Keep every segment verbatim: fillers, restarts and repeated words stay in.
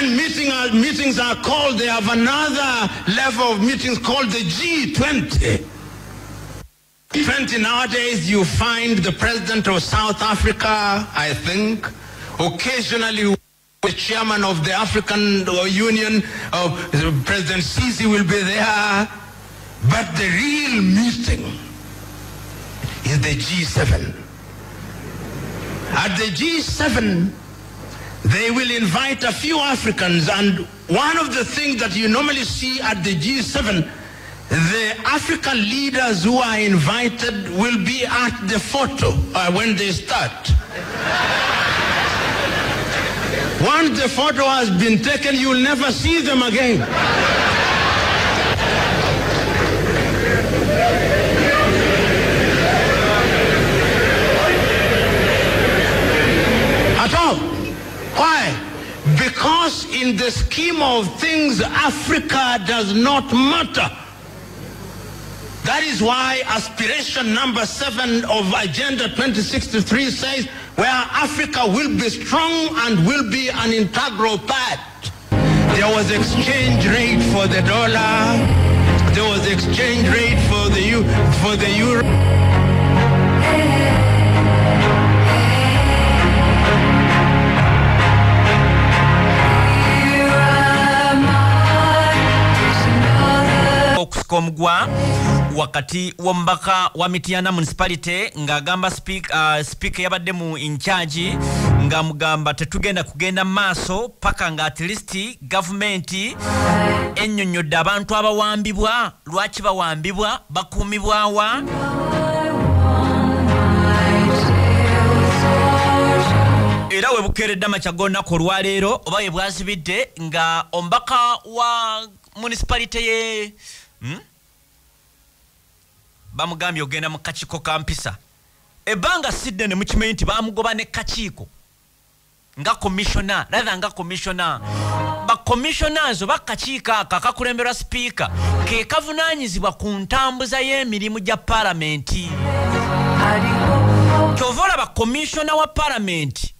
When meeting are, meetings are called, they have another level of meetings called the G twenty. G twenty nowadays, you find the president of South Africa, I think, occasionally the chairman of the African Union, uh, President Sisi will be there. But the real meeting is the G seven. At the G seven, they will invite a few Africans, and one of the things that you normally see at the G seven, the African leaders who are invited will be at the photo uh, when they start. Once the photo has been taken, you'll never see them again. At all. Why? Because in the scheme of things, Africa does not matter. That is why aspiration number seven of Agenda twenty sixty-three says where Africa will be strong and will be an integral part. There was exchange rate for the dollar. There was exchange rate for the eu for the euro. Wakati wambaka wa Mitiana municipality nga gamba speak uh, speaker yabadde mu in charge nga mugamba tetugenda kugenda maso paka nga at least government ennyonnyodde abantu abawambibwa lwaki bawambibwa bakumibwa wa era we bukeredda machagona ko lwaleero oba ye bwazibidde nga ombaka wa municipality ye hmm? Bamugambye ogenda mu kakiiko ka mpisa. Ebanga sidde ne mukimanyi nti bamugoba ne kakiiko. Nga commissioner, rather nga commissioner. Ba commissioners oba kakiiko aka kakulemberwa speaker ke kavunaanyizibwa ku ntambuza y'emirimu gya paramenti. Ky'ova ba commissioner wa paramenti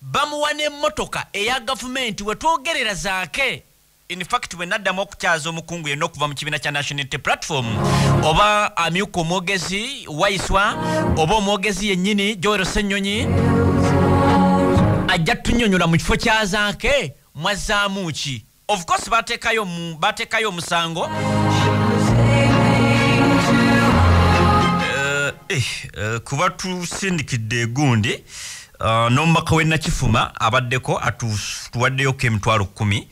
bamuwa n'emmotoka eya gavumenti wetwogerera Zaake. In fact, when Naddamu okukyaza omukungu yenna okuva mu kibiina kya National Unity Platform, oba Amyuka omwogezi Waiswa, oba omwogezi yennyini Joel Ssennyonyi, ajja tunyonyola mu kifo kya Zaake mwazzaamu ki. Of course, bateekayo mu bateekayo omusango. Uh, eh, uh, kuba tusindikidde egundi, uh, n'omubaka we Nakifuma abaddeko atuwaddeyo k'emitwalo kkumi.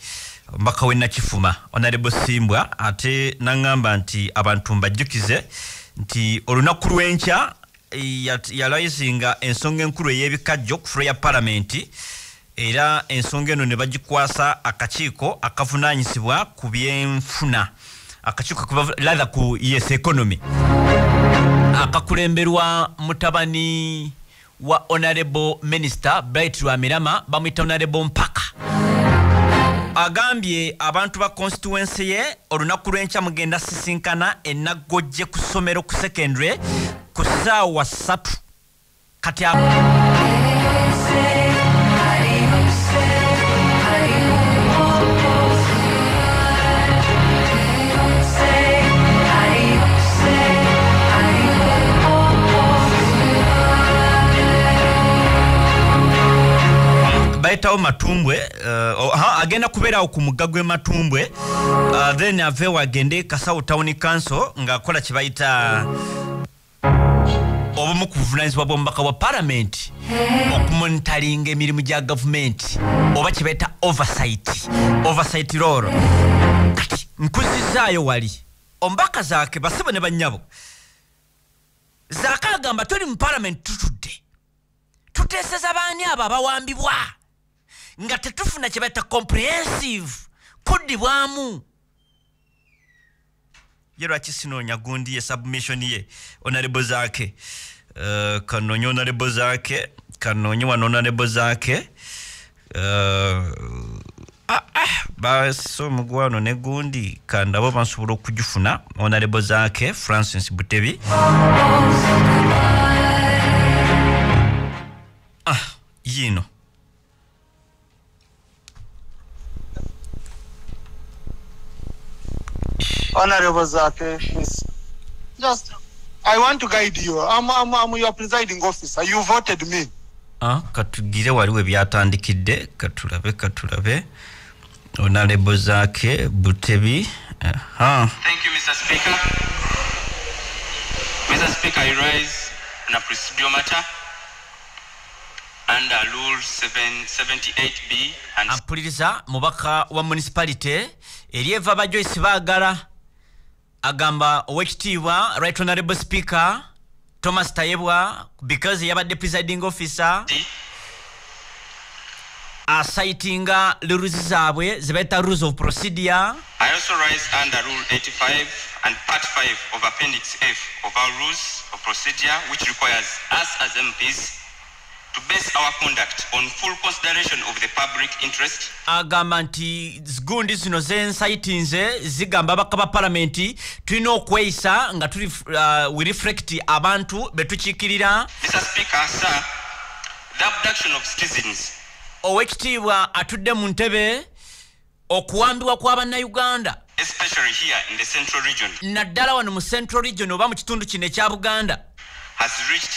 Mbaka wena Kifuma, Honorable Simbwa, ate nangamba nti abantu mbajjukize, nti olunaku lw'enkya yalayizinga ensonga enkulu ey'ebikajjo ku fula ya Paalamenti, era ensonga eno ne bagikwasa akakiiko akavunaanyizibwa ku byenfuna, akakiiko lada ku yes economy, akakulemberwa mutabani wa Honorable Minister Bright Lwamirama, bamuyita Honorable Mpaka. Agambye abantu ba constituency ye olunaku lw'enkya mugenda sisinkana ennaggojje ku ssomero ku secondary ku ssaawa ssatu kati abo Baitao Matumbwe, uh, ha, agenda kubera okumugagwe Matumbwe, uh, then avewa agende Kasau Town Council, nga kola chibaita obumu kuvunanyizibwa bw'omubaka wa Parliament, okumonitaringa emirimu gya government, oba chibaita oversight, oversight role. Kati, nkuzizaayo wali, ombaka Zaake, basiba ne bannyabo, Zaake agamba toli mu Parliament tutudde. Tuteseza bani aba abawambibwa. Nga tetufuna kye bayita comprehensive kuddibwamu. Ye lwaki sinoonya gundi ye submission ye Honorable Zaake. Uh, kanoonye Honorable Zaake, kanoonye wano Honorable Zaake. Uh, ah, ah, baso mugwano ne gundi kandabo bansobola okugifuna Honorable Zaake Francis Butebi. Ah, yino. Honorable Zaake, please. Just, I want to guide you. I'm, I'm, I'm your presiding officer. You voted me. Ah, katugire waliwe byatandikide katulabe katulabe. Honorable Zaake Butebi. Aha. Thank you, Mister Speaker. Mister Speaker, I rise on a procedural matter under Rule seven seventy-eight b and Ampuliriza mubaka wa municipality Elieva Bajoyce Bagara agamba H T W Right Honorable Speaker Thomas Tayebwa, because he was the presiding officer, are citing the rules of procedure. I also rise under Rule eighty-five and Part five of Appendix F of our rules of procedure, which requires us as M Ps to base our conduct on full consideration of the public interest. Agamanti zgundi zino zensayitinze zigamba bakaba parliamenti tulina okweyisa nga tuli we reflect abantu betuchikirira. Mister Speaker, sir, the abduction of citizens. Oweekitiibwa atudde mu ntebe okuwambibwa kw'Abannayuganda, especially here in the Central Region. Naddala wano mu Central Region oba mu kitundu kino ekya Buganda has reached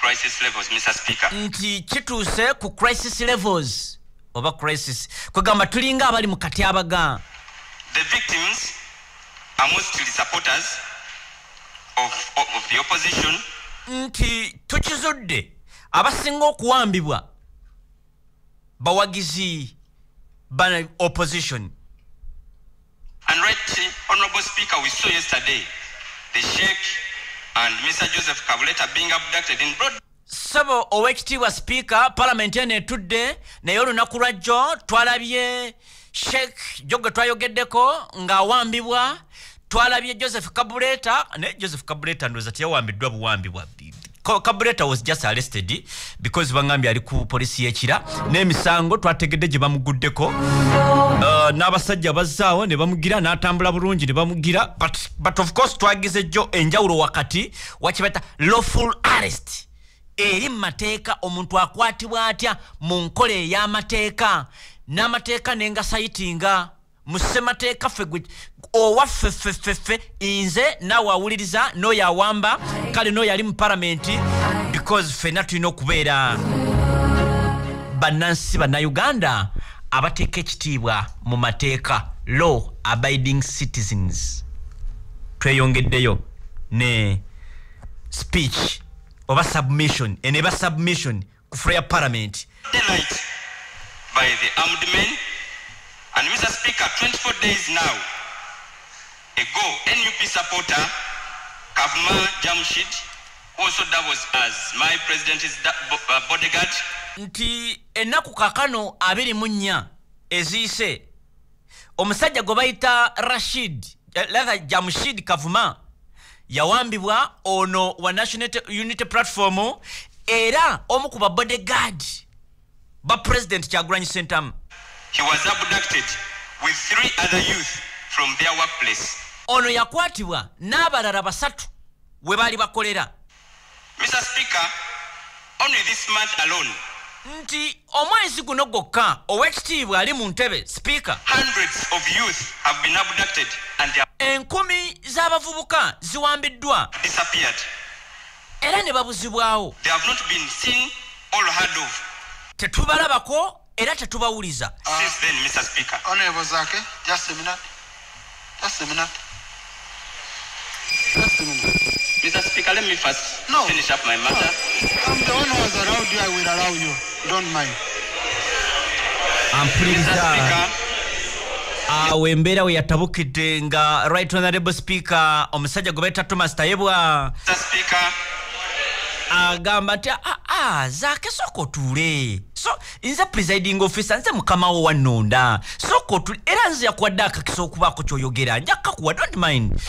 crisis levels, Mister Speaker. Nti kituse ku crisis levels oba crisis kwegamba tulinga abali mu katyabaga. The victims are mostly supporters of, of, of the opposition. Nti tukizudde abasinga okuwambibwa bawagizi bana opposition. And right, Honorable Speaker, we saw yesterday the Sheikh and Mister Joseph Kabuleta being abducted in broad. Sabo H T W Speaker, parliamentary today, Nayolu Nakurajo, Twalabye, Sheikh Jogo Twayogedeko, Ngawambiwa, Twalabye Joseph Kabuleta, and Joseph Kabuleta knows that Yawambi Dwabu Wambiwa. Kabuleta was just arrested because Wangambi aliku polisi yechira. Name Sango, Twategede Jibamugudeko, Nabasajja Bazawa, Nebamugira, Natambla Burunji, Nebamugira, but but of course Twagize Jo enjawulo wakati, wachibata lawful arrest. Eri mateka omuntu akwatibwa atya mu nkola ey'amateeka, n'amateeka ne ngasayitinga musemateeka ffe gwe owaffe ffeffeffe nze nawe awuliriza n'oyo awamba kale n'oyo ali mu paramenti, because ffenna tulina okubeera bannansi bannayuganda abateeka ekitiibwa mu mateeka, law abiding citizens. Tweyongeddeyo ne speech oba submission eneba submission ku floor ya parliament by the armed men. And Mister Speaker, twenty-four days now ago, N U P supporter Kavuma Jamshid, who also doubles as my president's bodyguard. Nti enaku kakano abiri munya ezise omusajja gobaita Rashid latha Jamshid Kavuma yawambibwa ono wa National Unity Platform era omu kuba bodyguard ba President Kyagulanyi Ssentamu. He was abducted with three other youth from their workplace. Ono yakwatibwa n'abalala basatu we bali bakolera. Mister Speaker, only this month alone, nti omwezi guno gwokka Oweekitiibwa ali mu ntebe Speaker, hundreds of youth have been abducted and they are... enkumi z'abavubuka ziwambiddwa disappeared. Era ne babuzibwawo. They have not been seen or heard of. Tetubalabako era tetubawuliza. Uh, Since then, Mister Speaker. Honorable Zaake, just a minute. Just a minute. Just a minute. Mister Speaker, let me first no. finish up my matter. No. I'm the one who has allowed you, I will allow you. Don't mind. I'm pleased. Mister Speaker. Awembera we yatabukidde nga Right Honorable Speaker omusajja gobeeta Thomas Tayebwa. Mister Speaker. Agamba nti ah ah Zaake soko tule, so nze presiding officer nze mukamawo wanonda soko tule era nze yakwadde akakiso okubako kyoyogera njaka kuwa, don't mind.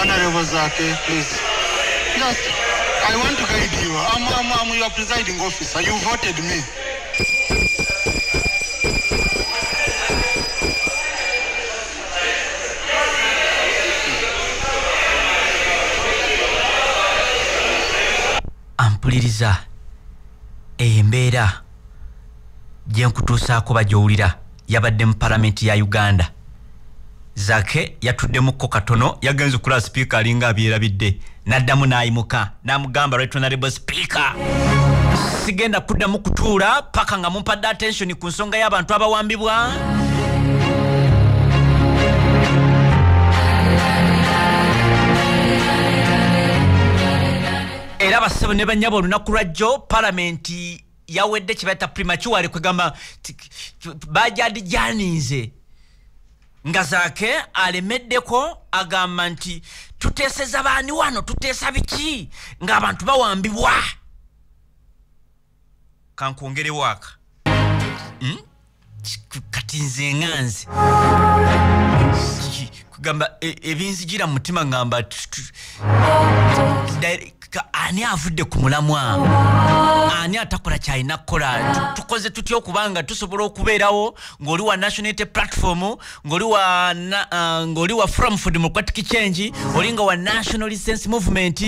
Honorable Zaake, please, just I want to guide you. I'm, I'm, I'm your presiding officer. You voted me. Ampuliriza eyembeera gye nkutuusaako bajowulira yabadde mu parliament ya Uganda. Zaake yatuddemu ko katono yagenze kula speaker alinga abyerabidde naddamu nayimuka namugamba right honorable speaker sigenda kuddamu kutuula paka nga mumpadde attention ku nsonga y'abantu abawambibwa. Era basaba ne banyabo lunaku lwajjo parliamenti yawedde kibaita premature kwegamba bajadi janinze nga Zaake alemeddeko agamba nti tuteeseza baani wano tuteesa biki nga abantu bawambibwa. Kankongere waka hmm? Kati nze nganze kwegamba ebinzijira mu mutima ngamba ani avudde ku mulamwa ani atakola kyalina kukola tukoze tutya okubanga tusobola okubeerawo ng'oli wa nationality platform ng'oli wa uh, ng'oli wa from for democratic change olinga wa national resistance movement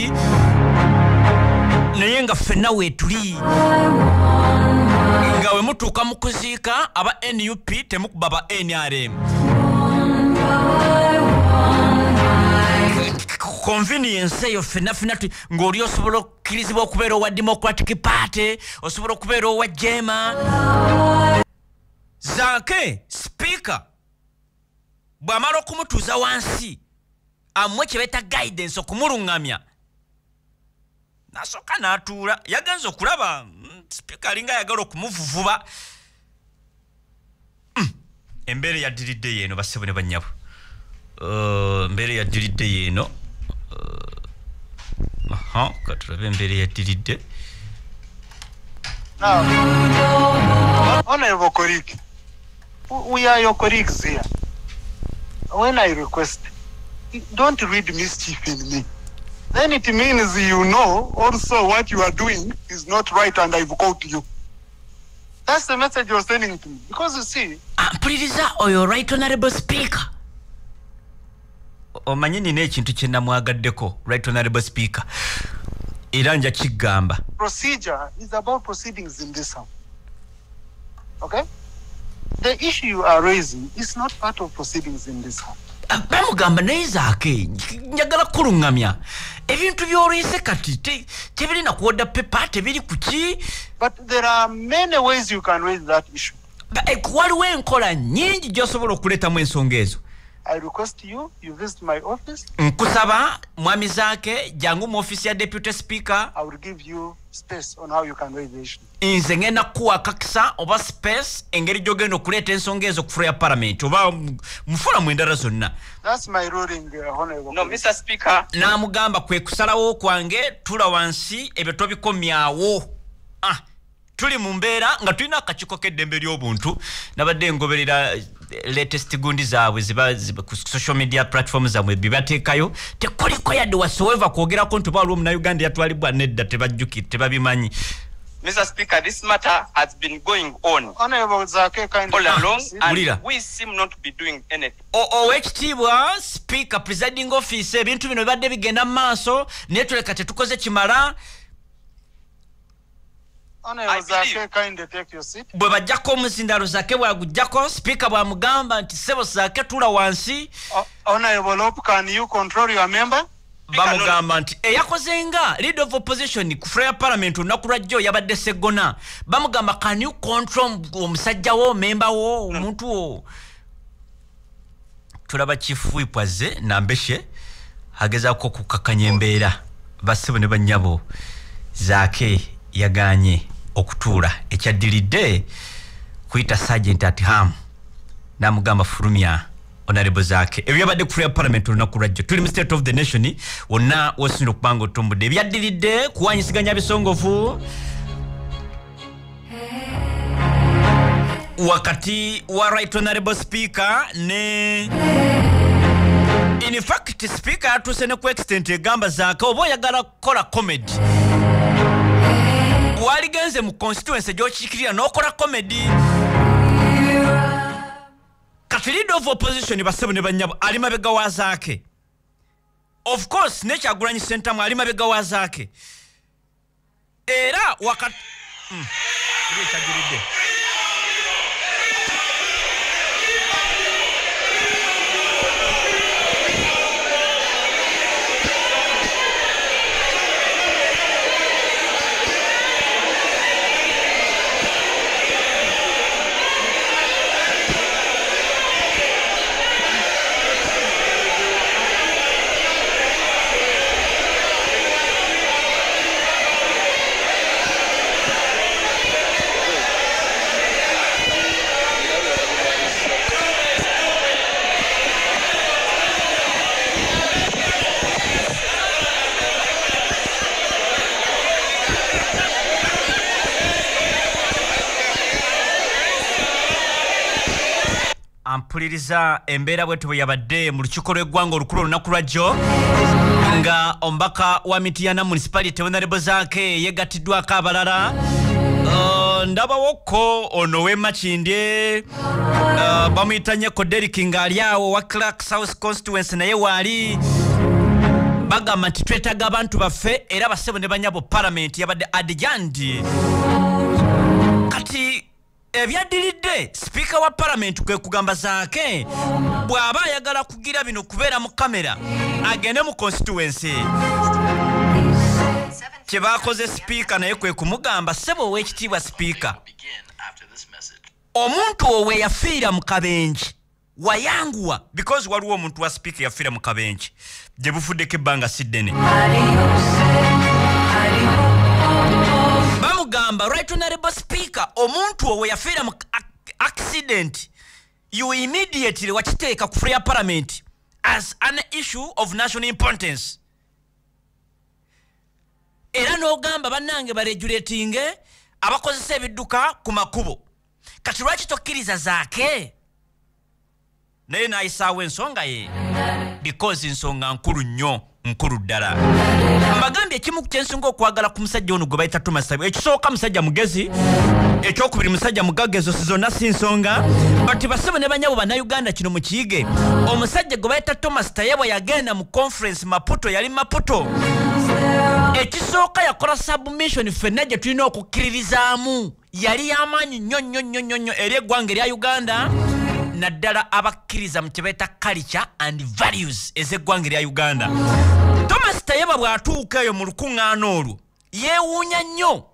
naye nga ffenna weetuli nga we mutuuka mu kuziika aba N U P temukuba ba N R M convenience yo fina fina ngori osobola okukirizibwa okubeera owa Democratic Party osobola okubeera owa Jema. Zaake speaker bwamala okumutuuza wansi amwe kyebeta guidance okumulungamya nasoka n'atuula yagenza okulaba speaker alinga ayagala okumuvuvuba. mm. Embeera yaddiridde yeeno bassebo ne bannyabo. Uh, mbere ya dilide yeno uh, aha katulabe mbere ya dilide now honorable colleague we are your colleagues here. When I request don't read mischief in me then it means you know also what you are doing is not right and I've caught you. That's the message you're sending to me because you see ampuliriza oyo right honorable speaker omanyini n'ekintu kye namwagaddeko right honorable speaker era nja kigamba procedure is about proceedings in this house. Okay, the issue you are raising is not part of proceedings in this house. Bamugamba naye Zaake njagala kulungamya ebintu by'olese kati tebiri na kuoda paper tebiri kuki but there are many ways you can raise that issue. Waliwo enkola nyingi gy'osobola okuletamu ensonga ezo. I request you, you visit my office. Nkusaba, mwami Zaake, jangu mu office ya deputy speaker. I will give you space on how you can raise the issue. Nzengena kuwa kakisa oba space, engeri jogeno kuleta ensongezo kufreya parliament. Oba mfula mwendara zonna. That's my ruling, uh, honorable. No, Mister Speaker. Na mugamba kwe kusalawo kwange, tula wansi, ebetobi komyawo. Ah, tuli mumbera, nga tuina kachiko kedembe ly'obuntu. Nabadde ngoberera latest gundi zaabwe ziba ku social media platforms zaabwe bibateekayo tekuliko yadde wasoeva kwogerako nti bawaliwo munnayuganda yatwalibwa nedda tebajjuki tebabimanyi. Mister Speaker, this matter has been going on all along and we seem not to be doing anything. H T W Speaker, presiding office ebintu bino bibadde bigenda maaso naye tuleka tetukoze kimala. I believe kind of take your seat. Bweba jako msindaro Zaake wagujako speaker bwa mugamba nti sebo Zaake tula wansi. Honorable Hope, can you control your member? Ba mugamba nti e yako zenga leader of opposition kufreya parliament nakurajjo yabadde segona. Ba mugamba can you control omusajja wo member wo omuntu wo. Tulaba chief whipwaze nambeshe hageza ko kukakanya embeera basebo ne banyabo Zaake yaganye okutuula ekyaddiridde kuyita sergeant at ham namugamba fulumya honorable Zaake ebyabadde ku parliament olunaku lwajjo tuli mu state of the nation wonna wosinira okubanga otumbudde ebyaddiridde kuwanyisiganya bisongovu wakati wa right honorable speaker ne in fact speaker atuse ne ku extent egamba Zaake oba oyagala kukola comedy waligenze mu constituency gy'okiikirira n'okola komedi kati leader of opposition basebo ne bannyabo ali mabega wa Zaake of course ne Kyagulanyi Ssentamu ali mabega wa Zaake era wakati mm. ampuliriza embeera bwetu bwe yabadde mu lukiiko lw'eggwanga olukulu olunaku lwajjo nga ombaka wa Mityana municipality Honorable Zaake yeegatiddwako abalala uh, ndabawokko ono w'Emakindye uh, bamuyita Nnyeko Derrick ng'ali awo wa Clark South constituency naye waali bagamba nti twetaaga abantu baffe era basebo ne banyabo parliament yabadde adjourned kati ebyaddiridde speaker wa parliament kwe kugamba Zaake bw'aba ayagala kugira bino kubeera mu kamera agende mu constituency kye baakoze speaker naye kwe kumugamba ssebo ow'ekitiibwa speaker omuntu owo yafiira mu kabenje wayanguwa because waliwo omuntu wa speaker yafiira mu kabenje gye bufuddeko ebbanga siddene bamugamba right honorable speaker omuntu owo yafiira mu accident you immediately wakiteeka ku free parliament as an issue of national importance era n'ogamba bannange baregulatinge abakozesa ebidduka ku makubo kati lwaki tokkiriza Zaake naye nayisaawo ensonga ye because ensonga nkulu nnyo nkulu ddala mbagambye ekimu ku ky'ensinga okwagala ku musajja ono gwe bayita Thomas Tayebwa ekisooka musajja mugezi ekyokubiri musajja mugagezo zonna si nsonga bati basebo ne banyabo bannayuganda kino mukiyige omusajja gwe bayita Thomas Tayebwa yagenda mu conference Maputo yali Maputo ekisooka yakola submission ffenna gye tulina okukkiririzaamu yali y'amaanyi nnyo nnyo nnyo nnyo eri eggwanga erya Uganda naddala abakkiriza mu kibeeta culture and values ez'eggwanga erya Uganda. Thomas Tayebwa bw'atuuka eyo mu lukuŋŋaana olwo yeewuunya nnyo.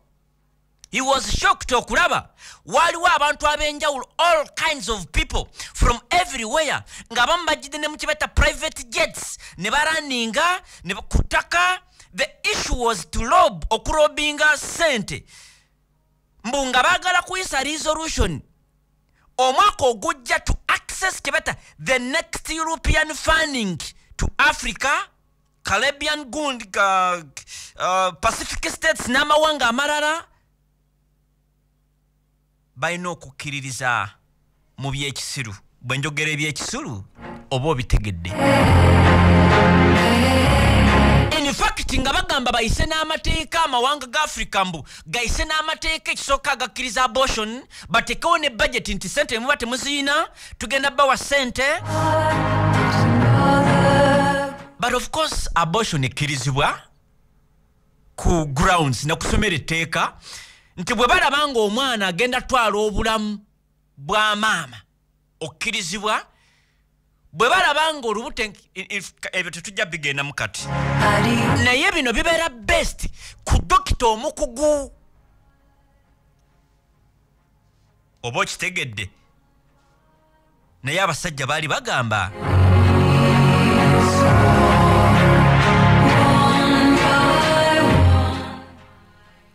He was shocked okulaba waliwo abantu ab'enjawulo all kinds of people from everywhere ng'abamu bagidde ne mu kibeeta private jets ne baraninga ne kutaka the issue was to rob okulobinga ssente mbu nga baagala kuyisa resolution omwaka ogujja to access kibeta the next European funding to Africa, Caribbean Gund, uh, uh, Pacific States n'amawanga amalala balina okukkiririza mu by'ekisiru bwe njogera eby'ekisiru oba obitegedde in fact nga bagamba bayise n'amateeka amawanga ga Africa mbu gayise n'amateeka ekisooka agakkiriza abortion batekewo ne budgeti nti sente muba temuziina tugenda bawa sente but of course abortion ekkirizibwa ku grounds nakusomera etteeka nti bwe balaba nga omwana agenda twala obulamu bwa maama okkirizibwa bwe balaba nga olubuto ebyo tetujja bigendamu kati naye bino bibeera best ku dokita omukugu oba okitegedde naye abasajja baali bagamba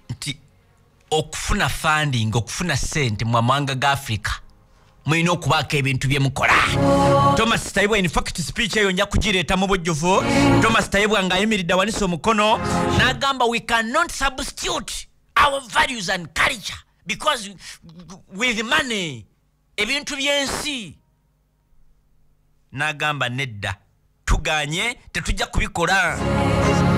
nti okufuna funding okufuna ssente mu amawanga ga Africa mwino okubaako ebintu bye mukola. Thomas Tayebwa in fact speech eyo nja kugireeta mu bujjuvu. Thomas Tayebwa ng'ayimiridde awanise omukono n'agamba we cannot substitute our values and culture because with money ebintu by'ensi n'agamba nedda tugaanye tetujja kubikola.